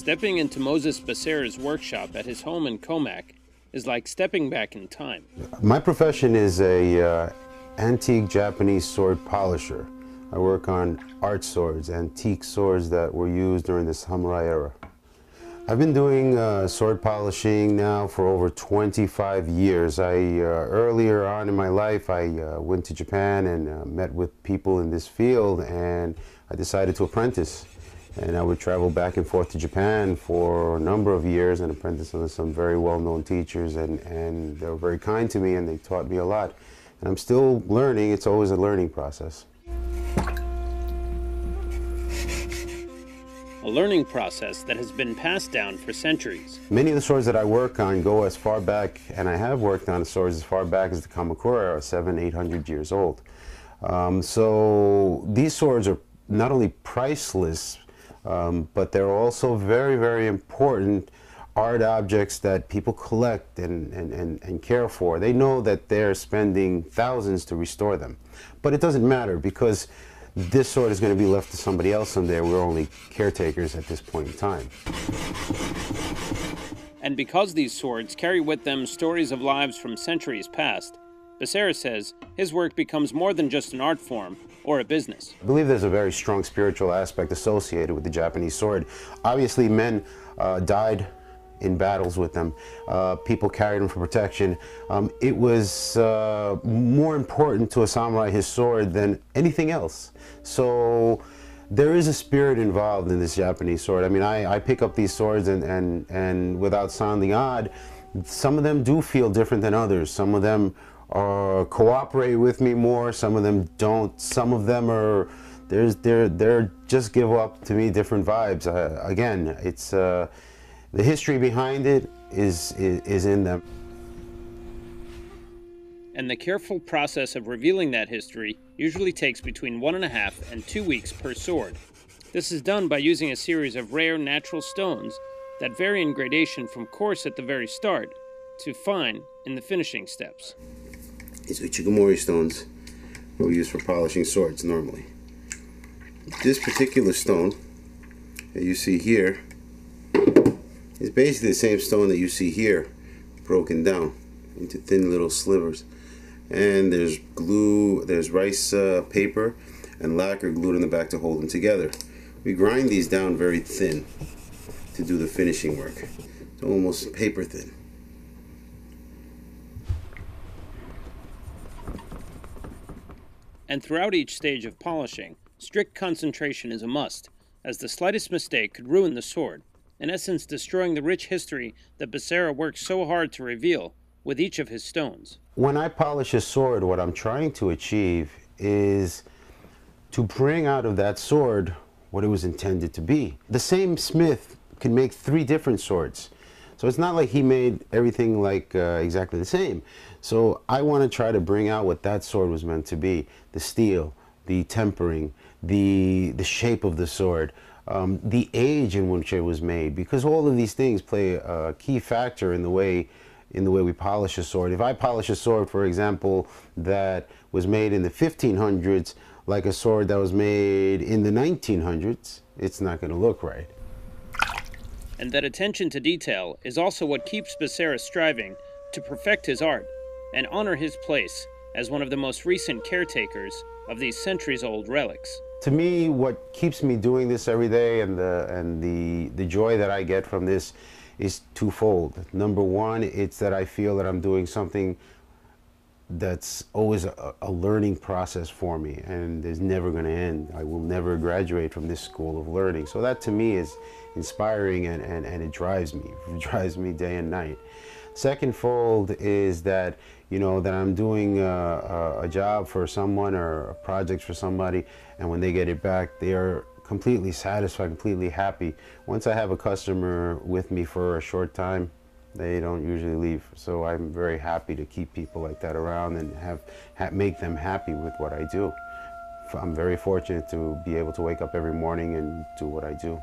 Stepping into Moses Becerra's workshop at his home in Comac is like stepping back in time. My profession is a antique Japanese sword polisher. I work on art swords, antique swords that were used during the samurai era. I've been doing sword polishing now for over 25 years. Earlier on in my life, I went to Japan and met with people in this field, and I decided to apprentice. And I would travel back and forth to Japan for a number of years and apprentice under some very well-known teachers, and they were very kind to me and they taught me a lot. And I'm still learning. It's always a learning process. A learning process that has been passed down for centuries. Many of the swords that I work on go as far back, and I have worked on swords as far back as the Kamakura, are 700–800 years old. So these swords are not only priceless, but they're also very, very important art objects that people collect and care for. They know that they're spending thousands to restore them. But it doesn't matter, because this sword is going to be left to somebody else someday. We're only caretakers at this point in time. And because these swords carry with them stories of lives from centuries past, Becerra says his work becomes more than just an art form or a business. I believe there's a very strong spiritual aspect associated with the Japanese sword. Obviously, men died in battles with them. People carried them for protection. It was more important to a samurai, his sword, than anything else. So there is a spirit involved in this Japanese sword. I mean, I pick up these swords and without sounding odd, some of them do feel different than others. Some of them cooperate with me more, some of them don't. Some of them are, they're just give up to me different vibes. Again, it's, the history behind it is in them. And the careful process of revealing that history usually takes between 1.5 and 2 weeks per sword. This is done by using a series of rare natural stones that vary in gradation from coarse at the very start to fine in the finishing steps. These Uchigomori stones were used for polishing swords normally. This particular stone that you see here, it's basically the same stone that you see here, broken down into thin little slivers. And there's glue, there's rice paper and lacquer glued on the back to hold them together. We grind these down very thin to do the finishing work. It's almost paper thin. And throughout each stage of polishing, strict concentration is a must, as the slightest mistake could ruin the sword, in essence destroying the rich history that Becerra works so hard to reveal with each of his stones. When I polish a sword, what I'm trying to achieve is to bring out of that sword what it was intended to be. The same smith can make 3 different swords. So it's not like he made everything like exactly the same. So I want to try to bring out what that sword was meant to be. The steel, the tempering, the shape of the sword, the age in which it was made, because all of these things play a key factor in the way we polish a sword. If I polish a sword, for example, that was made in the 1500s, like a sword that was made in the 1900s, it's not going to look right. And that attention to detail is also what keeps Becerra striving to perfect his art and honor his place as one of the most recent caretakers of these centuries-old relics. To me, what keeps me doing this every day, and the joy that I get from this, is twofold. Number one, it's that I feel that I'm doing something that's always a learning process for me, and there's never going to end. I will never graduate from this school of learning. So that to me is inspiring, and it drives me. It drives me day and night. Secondfold is that, you know, that I'm doing a job for someone or a project for somebody, and when they get it back, they are completely satisfied, completely happy. Once I have a customer with me for a short time, they don't usually leave. So I'm very happy to keep people like that around and make them happy with what I do. I'm very fortunate to be able to wake up every morning and do what I do.